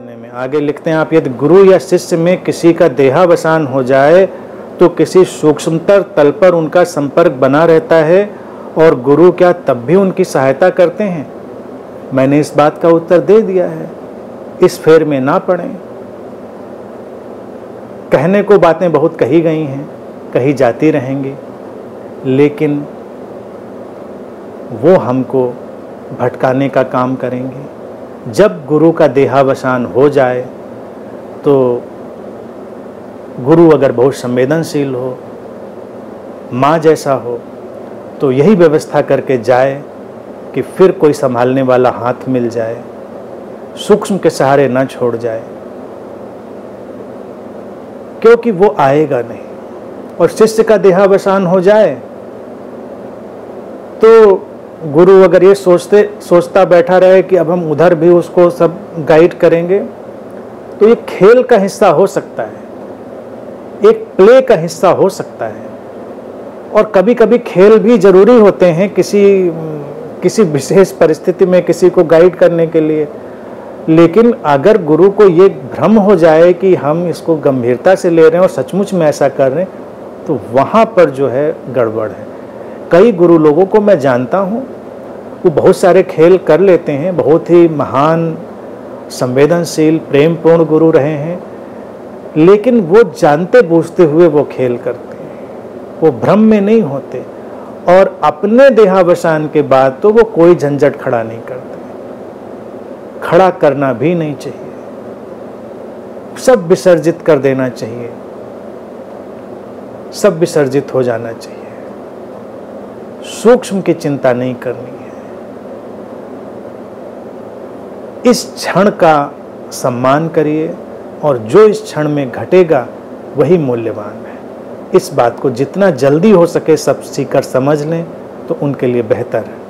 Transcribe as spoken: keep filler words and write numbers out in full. पढ़ने में। आगे लिखते हैं आप, यदि गुरु या शिष्य में किसी का देहावसान हो जाए तो किसी सूक्ष्मतर तल पर उनका संपर्क बना रहता है, और गुरु क्या तब भी उनकी सहायता करते हैं? मैंने इस बात का उत्तर दे दिया है, इस फेर में ना पड़ें। कहने को बातें बहुत कही गई हैं, कही जाती रहेंगी, लेकिन वो हमको भटकाने का काम करेंगे। जब गुरु का देहावसान हो जाए तो गुरु अगर बहुत संवेदनशील हो, माँ जैसा हो, तो यही व्यवस्था करके जाए कि फिर कोई संभालने वाला हाथ मिल जाए, सूक्ष्म के सहारे ना छोड़ जाए, क्योंकि वो आएगा नहीं। और शिष्य का देहावसान हो जाए तो गुरु अगर ये सोचते सोचता बैठा रहे कि अब हम उधर भी उसको सब गाइड करेंगे, तो ये खेल का हिस्सा हो सकता है, एक प्ले का हिस्सा हो सकता है। और कभी कभी खेल भी जरूरी होते हैं किसी किसी विशेष परिस्थिति में किसी को गाइड करने के लिए। लेकिन अगर गुरु को ये भ्रम हो जाए कि हम इसको गंभीरता से ले रहे हैं और सचमुच में ऐसा कर रहे हैं, तो वहाँ पर जो है गड़बड़ है। कई गुरु लोगों को मैं जानता हूँ, वो बहुत सारे खेल कर लेते हैं, बहुत ही महान संवेदनशील प्रेमपूर्ण गुरु रहे हैं, लेकिन वो जानते बूझते हुए वो खेल करते हैं, वो भ्रम में नहीं होते, और अपने देहावसान के बाद तो वो कोई झंझट खड़ा नहीं करते, खड़ा करना भी नहीं चाहिए, सब विसर्जित कर देना चाहिए, सब विसर्जित हो जाना चाहिए। सूक्ष्म की चिंता नहीं करनी है। इस क्षण का सम्मान करिए, और जो इस क्षण में घटेगा वही मूल्यवान है। इस बात को जितना जल्दी हो सके सब सीख कर समझ लें तो उनके लिए बेहतर है।